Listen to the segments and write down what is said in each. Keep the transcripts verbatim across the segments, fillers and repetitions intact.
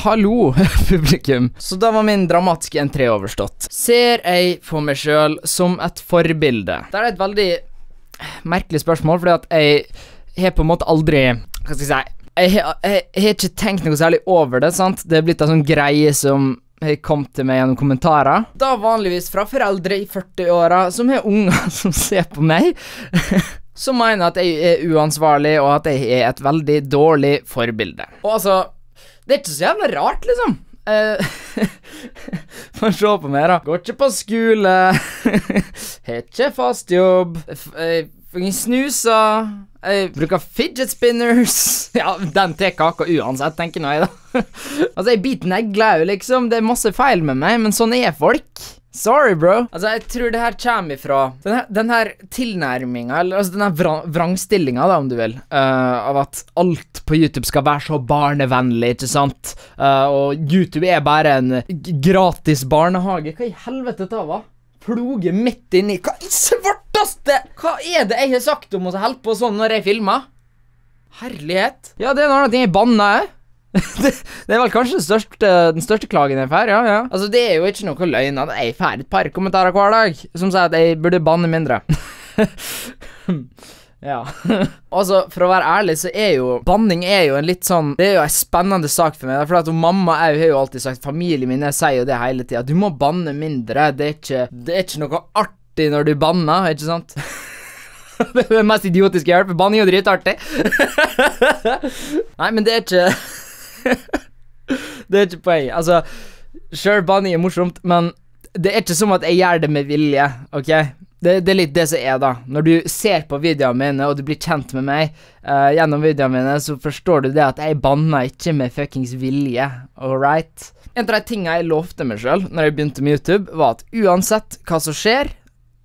hallo, publikum. Så da var min dramatiske entré overstått. Ser jeg på meg selv som et forbilde? Det er et veldig merkelig spørsmål, fordi at jeg har på en måte aldri, hva skal jeg si, jeg har ikke tenkt noe særlig over det, sant? Det er blitt en sånn greie som kom til meg gjennom kommentarer. Da vanligvis fra foreldre i førti-åra som har unger som ser på meg, som mener at jeg er uansvarlig, og at jeg er et veldig dårlig forbilde. Og altså, det er ikke så jævla rart, liksom. Får se på meg, da. Går ikke på skole. Har ikke fast jobb. Jeg snuser. Jeg bruker fidget spinners. Ja, den tar kaka uansett, tenker nå jeg, da. Altså, jeg biter negler, liksom. Det er masse feil med meg, men sånn er folk. Sorry, bro. Altså, jeg tror det her kommer ifra den her, den her tilnærmingen, eller altså den her vrang, vrangstillingen, da, om du vil, uh, av at alt på YouTube skal være så barnevennlig, ikke sant? Uh, og YouTube er bare en gratis barnehage. Hva i helvete det var? Ploge midt inn i... Hva i svartaste? Hva er det jeg har sagt om å holde på sånn når jeg filmer? Herlighet. Ja, det er noe ting jeg banner, jeg. det, det er vel kanskje den største, den største klagen jeg fær, ja, ja. Altså, det er jo ikke noe løgn at jeg fær et par kommentarer hver dag som sier at jeg burde banne mindre. Ja. Altså, for å være ærlig, så er jo banning er jo en litt sånn, det er jo en spennende sak for meg, for at mamma jeg har jo alltid sagt, familien min, jeg sier jo det hele tiden, du må banne mindre, det er ikke, det er ikke noe artig når du banner, ikke sant? Det er det mest idiotiske jeg har hørt, for banning er jo dritartig. Nei, men det er ikke... Det er ikke poeng. Altså, sure, banning er morsomt, men det er ikke som at jeg gjør det med vilje, ok? Det, det er litt det som er, da. Når du ser på videoene mine, og du blir kjent med meg uh, gjennom videoene mine, så forstår du det at jeg banner ikke med fuckings vilje, alright? En av de tingene jeg lovte meg selv når jeg begynte med YouTube, var at uansett hva som skjer,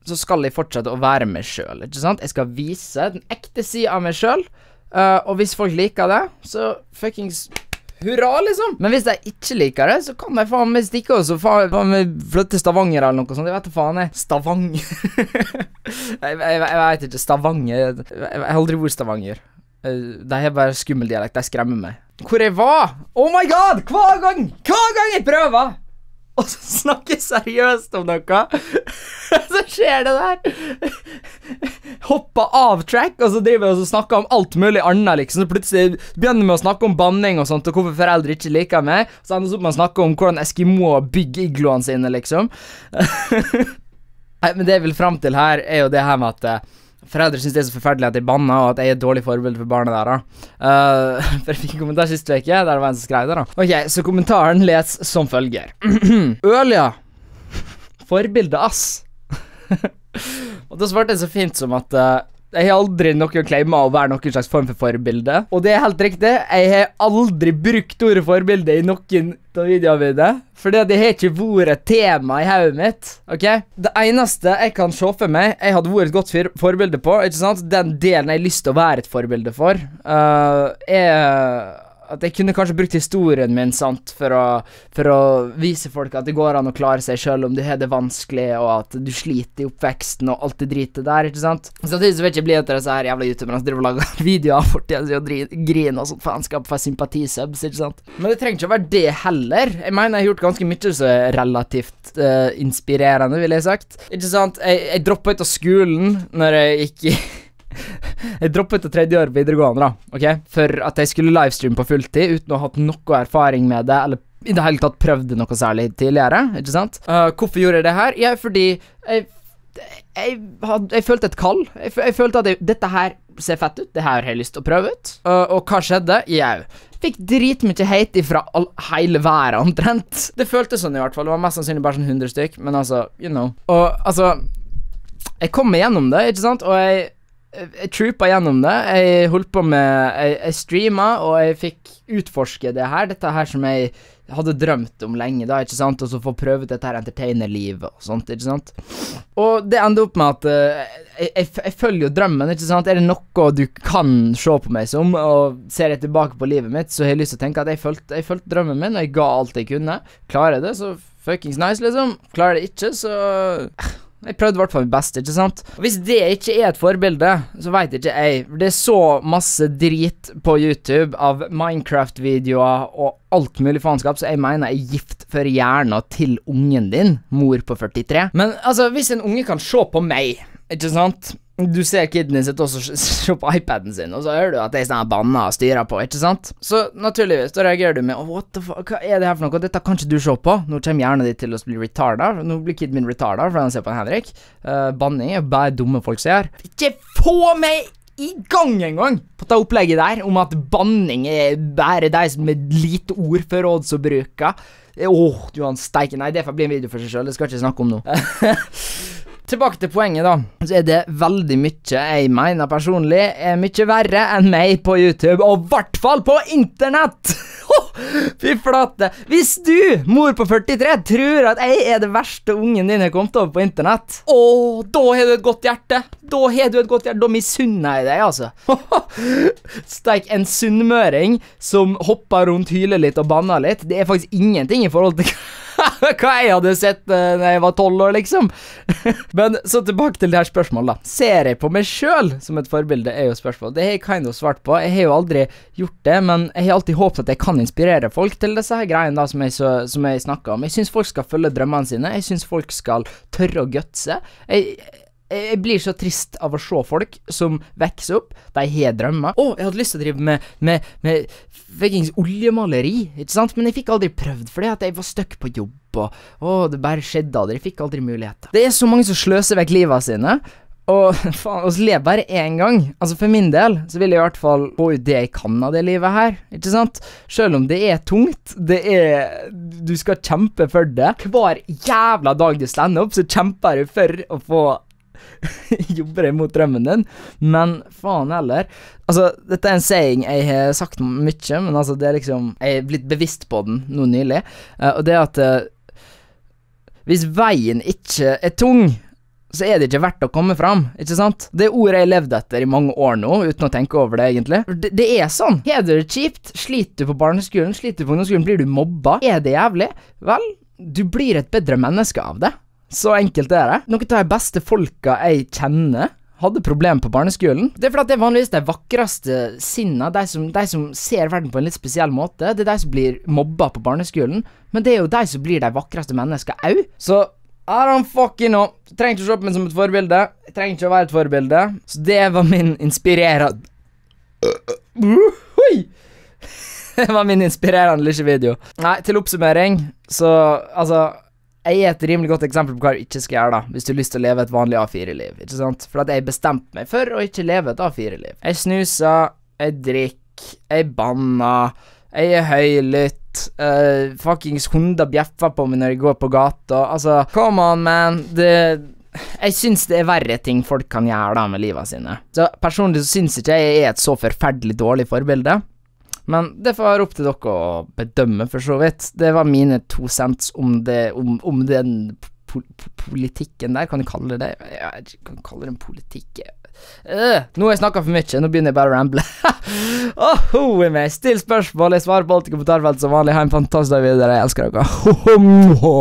så skal jeg fortsette å være meg selv, ikke sant? Jeg skal vise den ekte siden av meg selv, uh, og hvis folk liker det, så fuckings... hurra, liksom. Men hvis jeg ikke liker det, så kan jeg faen meg stikke også. Faen meg flytte Stavanger eller noe sånt. Jeg vet ikke faen jeg. Stavanger. jeg, jeg, jeg vet ikke. Stavanger. Jeg, jeg har aldri vært Stavanger. Det er bare skummel dialekt. Det skremmer meg. Hvor jeg var? Oh my god! Hver gang! Hver gang jeg prøver! Og så snakker seriøst om noe. Så skjer det der. Hopper av track, og så driver jeg og snakker om alt mulig annet, liksom. Så plutselig begynner vi å snakke om banning og sånt, og hvorfor foreldre ikke liker meg. Så ender det opp med å snakke om hvordan Eskimoer bygger igloene sine, liksom. Nei, men det jeg vil frem til her, er jo det her med at foreldre synes det er så forferdelig at jeg banner, og at jeg er et dårlig forbilde for barnet der, da. Uh, for jeg fikk en kommentar sist uke, der det var en som skrev det, da. Ok, så kommentaren les som følger. Ølja. Forbilde, ass. Og da svarte jeg så fint som at uh, jeg har aldri noe å claime å være noen slags form for forbilde. Og det er helt riktig, jeg har aldri brukt ordet forbilde i noen av videoene mine, fordi det har ikke vært et tema i hodet mitt, ok? Det eneste jeg kan se for meg, jeg hadde vært et godt forbilde på, ikke sant? Den delen jeg har lyst til å være et forbilde for, uh, er... at jeg kunne kanskje brukt historien min, sant, for å, for å vise folk at det går an å klare seg selv om du har det vanskelig, og at du sliter i oppveksten og alt det dritet der, ikke sant? Samtidig så vil jeg ikke bli etter disse her jævla youtuberne som driver og lager videoer for tiden og griner og sånt faenskap for sympatisubs, ikke sant? Men det trenger ikke å være det heller. Jeg mener jeg har gjort ganske mye så relativt uh, inspirerende, vil jeg sagt. Ikke sant? Jeg, jeg droppet ut av skolen når jeg gikk i... Jeg droppet det tredje år videregående, da, ok? For at jeg skulle livestream på fulltid uten å ha hatt noe erfaring med det, eller i det hele tatt prøvde noe særlig tidligere, ikke sant? Uh, hvorfor gjorde jeg det her? Ja, fordi jeg, jeg, had, jeg følte et kall. Jeg, jeg følte at jeg, dette her ser fett ut, det her har jeg lyst til å prøve ut. Uh, og hva skjedde? Jeg fikk dritmye hate ifra all, hele verden, omtrent. Det føltes sånn i hvert fall, det var mest sannsynlig bare sånn hundre stykk, men altså, you know. Og altså, jeg kom igjennom det, ikke sant? Og jeg... jeg troopa gjennom det, jeg holdt på med, jeg, jeg streama, og jeg fikk utforske det her, dette her som jeg hadde drømt om lenge da, ikke sant, og så få prøve dette her entertainer-livet og sånt, ikke sant. Og det endte opp med at uh, jeg, jeg, jeg følger jo drømmen, ikke sant, er det noe du kan se på meg som, og ser jeg tilbake på livet mitt, så har jeg lyst til å tenke at jeg følte, jeg følte drømmen min, og jeg ga alt jeg kunne. Klarer jeg det, så fuckings nice, liksom. Klarer jeg det ikke, så... Jeg prøvde i hvert fall mitt beste, ikke sant? Og hvis det ikke er et forbilde, så vet jeg ikke jeg. Det er så masse drit på YouTube av Minecraft-videoer og alt mulig faenskap, så jeg mener jeg er gift for hjernen til ungen din, mor på førtitre. Men altså, hvis en unge kan se på meg, ikke sant? Du ser kidden sitt også se på iPaden sin, og så hører du at det er sånn banna og styrer på, ikke sant? Så naturligvis, da reagerer du med, oh, what the fuck, hva er det her for noe? Dette kan ikke du se på. Nå kommer hjernen din til å bli retarda. Nå blir kidden min retarda, for han ser på Henrik. Uh, banning er bare dumme folk ser. Ikke få meg i gang en gang på det opplegget der, om at banning er bare de som med lite ord for råd som bruker. Åh, oh, du han steiker. Nei, det får bli en video for seg selv, det skal jeg ikke snakke om nå. Tilbake til poenget da, så er det veldig mye jeg mener personlig er mye verre enn meg på YouTube, og hvertfall på internett! Fy flate! Hvis du, mor på førtitre, tror at jeg er det verste ungen din har kommet over på internett, åh, da har du et godt hjerte! Da har du et godt hjerte, da misunner jeg deg, altså. Steik, en sunnmøring som hopper rundt, hyler litt og banner litt, det er faktisk ingenting i forhold til hva jeg hadde sett uh, når jeg var tolv år, liksom. Men så tilbake til det her spørsmålet, da. Ser jeg på meg selv som et forbilde, er jo spørsmålet. Det har jeg kind of svart på. Jeg har jo aldri gjort det, men jeg har alltid håpet at jeg kan inspirere folk til disse her greiene da, som jeg, så, som jeg snakker om. Jeg synes folk skal følge drømmene sine. Jeg synes folk skal tørre å gutse. Jeg... Jeg blir så trist av å se folk som vekser opp, de har drømmer. Å, jeg hadde lyst til å drive med, med, med fuckings oljemaleri, ikke sant? Men jeg fikk aldri prøvd fordi at jeg var støkk på jobb, og å, det bare skjedde aldri, jeg fikk aldri muligheter. Det er så mange som sløser vekk livet sine, og faen, oss lever bare en gang. Altså for min del, så vil jeg i hvert fall få ut det jeg kan av det livet her, ikke sant? Selv om det er tungt, det er, du skal kjempe for det. Hver jævla dag du stender opp, så kjemper du for å få jobber jeg mot drømmen din. Men faen heller. Altså, dette er en saying jeg har sagt mye, men altså, det er liksom, jeg er blitt bevisst på den nå nylig, uh, og det at uh, hvis veien ikke er tung, så er det ikke verdt å komme fram, ikke sant? Det er ordet jeg levde etter i mange år nå, uten å tenke over det egentlig. Det, det er sånn. Er det kjipt? Sliter du på barneskolen? Sliter du på ungdomsskolen? Blir du mobba? Er det jævlig? Vel, du blir et bedre menneske av det. Så enkelt er det. Noen av de beste folka jeg kjenner hadde problemer på barneskolen. Det er fordi det er vanligvis de vakreste sinna, de som, de som ser verden på en litt spesiell måte. Det er de som blir mobba på barneskolen. Men det er jo de som blir de vakreste menneska au. Så I don't fucking know. Jeg trenger ikke å se på meg som et forbilde. Jeg trenger ikke å være et forbilde. Så det var min inspirerende Oi! Det var min inspirerende lille video. Nei, til oppsummering, så altså, jeg er et rimelig godt eksempel på hva du ikke skal gjøre da, hvis du har lyst til å leve et vanlig A fire-liv, ikke sant? For at jeg bestemte meg for å ikke leve et A fire-liv. Jeg snuser, jeg drikker, jeg banner, jeg er høylytt, uh, fuckings hunder bjeffer på meg når jeg går på gata, altså, come on man, det... Jeg synes det er verre ting folk kan gjøre da med livet sine. Så personlig så synes ikke jeg er et så forferdelig dårlig forbilde. Men det får være opp til dere å bedømme for så vidt. Det var mine to cents om, det, om, om den po po politikken der. Kan jeg kalle det det? Jeg kan kalle det en politikk. Øh, nå har jeg snakket for mye. Nå begynner jeg bare å ramble. Åh, ho, jeg meg. Still spørsmål. Jeg svarer på alt i kommentarfelt som vanlig. Ha en fantastisk dag videre. Jeg elsker dere.